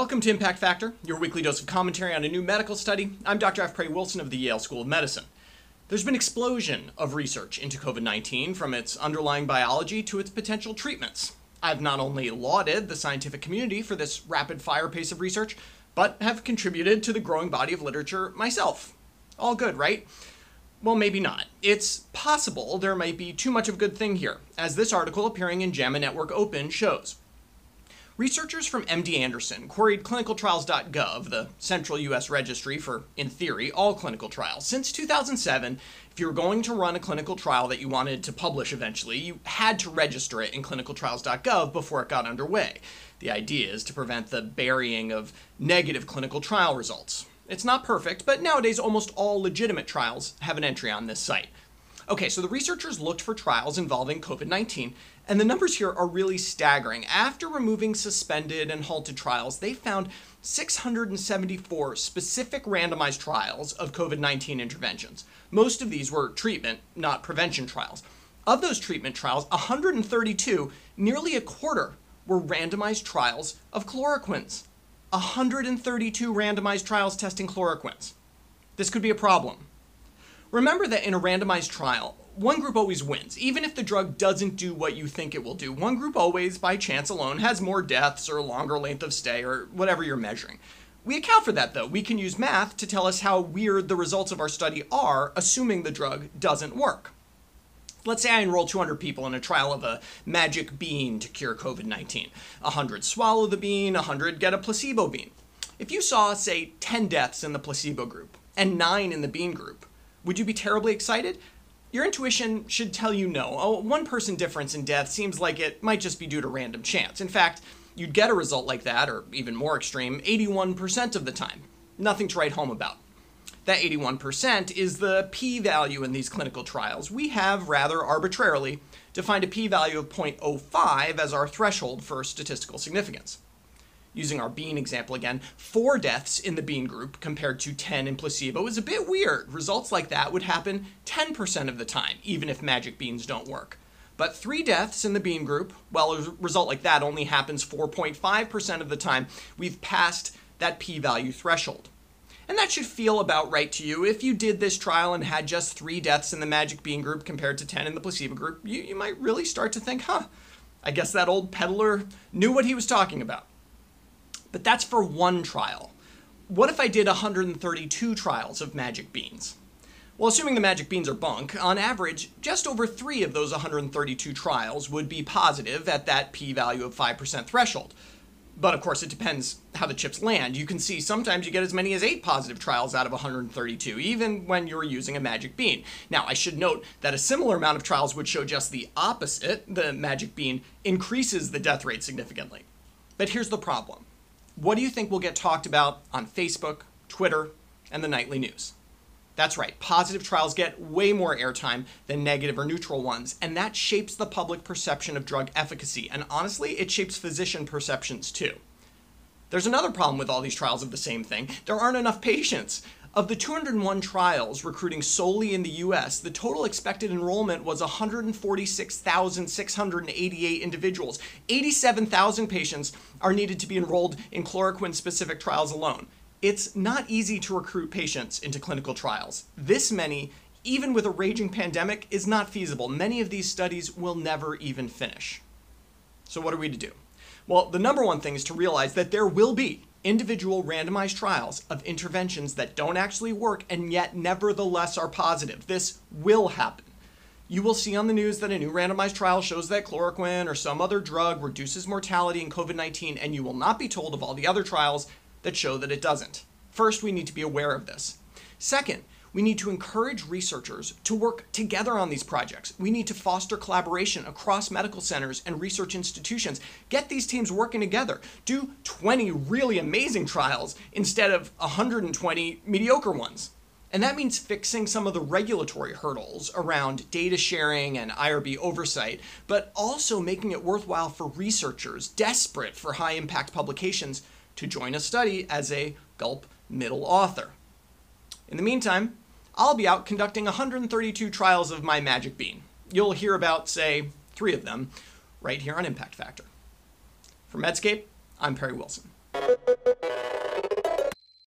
Welcome to Impact Factor, your weekly dose of commentary on a new medical study. I'm Dr. F. Perry Wilson of the Yale School of Medicine. There's been an explosion of research into COVID-19, from its underlying biology to its potential treatments. I've not only lauded the scientific community for this rapid-fire pace of research, but have contributed to the growing body of literature myself. All good, right? Well, maybe not. It's possible there might be too much of a good thing here, as this article appearing in JAMA Network Open shows. Researchers from MD Anderson queried clinicaltrials.gov, the central U.S. registry for, in theory, all clinical trials. Since 2007, if you were going to run a clinical trial that you wanted to publish eventually, you had to register it in clinicaltrials.gov before it got underway. The idea is to prevent the burying of negative clinical trial results. It's not perfect, but nowadays almost all legitimate trials have an entry on this site. Okay, so the researchers looked for trials involving COVID-19, and the numbers here are really staggering. After removing suspended and halted trials, they found 674 specific randomized trials of COVID-19 interventions. Most of these were treatment, not prevention trials. Of those treatment trials, 132, nearly a quarter, were randomized trials of chloroquines. 132 randomized trials testing chloroquines. This could be a problem. Remember that in a randomized trial, one group always wins, even if the drug doesn't do what you think it will do. One group always, by chance alone, has more deaths or longer length of stay or whatever you're measuring. We account for that, though. We can use math to tell us how weird the results of our study are, assuming the drug doesn't work. Let's say I enroll 200 people in a trial of a magic bean to cure COVID-19. 100 swallow the bean, 100 get a placebo bean. If you saw, say, 10 deaths in the placebo group and 9 in the bean group, would you be terribly excited? Your intuition should tell you no. A one-person difference in death seems like it might just be due to random chance. In fact, you'd get a result like that, or even more extreme, 81% of the time. Nothing to write home about. That 81% is the p-value in these clinical trials. We have, rather arbitrarily, defined a p-value of 0.05 as our threshold for statistical significance. Using our bean example again, 4 deaths in the bean group compared to 10 in placebo is a bit weird. Results like that would happen 10% of the time, even if magic beans don't work. But 3 deaths in the bean group, well, a result like that only happens 4.5% of the time. We've passed that p-value threshold. And that should feel about right to you. If you did this trial and had just 3 deaths in the magic bean group compared to 10 in the placebo group, you might really start to think, huh, I guess that old peddler knew what he was talking about. But that's for one trial. What if I did 132 trials of magic beans? Well, assuming the magic beans are bunk, on average, just over 3 of those 132 trials would be positive at that p-value of 5% threshold. But of course, it depends how the chips land. You can see sometimes you get as many as 8 positive trials out of 132, even when you're using a magic bean. Now, I should note that a similar amount of trials would show just the opposite. The magic bean increases the death rate significantly. But here's the problem. What do you think will get talked about on Facebook, Twitter, and the nightly news? That's right, positive trials get way more airtime than negative or neutral ones, and that shapes the public perception of drug efficacy, and honestly, it shapes physician perceptions too. There's another problem with all these trials of the same thing. There aren't enough patients. Of the 201 trials recruiting solely in the U.S., the total expected enrollment was 146,688 individuals. 87,000 patients are needed to be enrolled in chloroquine-specific trials alone. It's not easy to recruit patients into clinical trials. This many, even with a raging pandemic, is not feasible. Many of these studies will never even finish. So what are we to do? Well, the number one thing is to realize that there will be individual randomized trials of interventions that don't actually work and yet nevertheless are positive. This will happen. You will see on the news that a new randomized trial shows that chloroquine or some other drug reduces mortality in COVID-19, and you will not be told of all the other trials that show that it doesn't. First, we need to be aware of this. Second, we need to encourage researchers to work together on these projects. We need to foster collaboration across medical centers and research institutions. Get these teams working together. Do 20 really amazing trials instead of 120 mediocre ones. And that means fixing some of the regulatory hurdles around data sharing and IRB oversight, but also making it worthwhile for researchers desperate for high-impact publications to join a study as a gulp middle author. In the meantime, I'll be out conducting 132 trials of my magic bean. You'll hear about, say, 3 of them right here on Impact Factor. For Medscape, I'm Perry Wilson.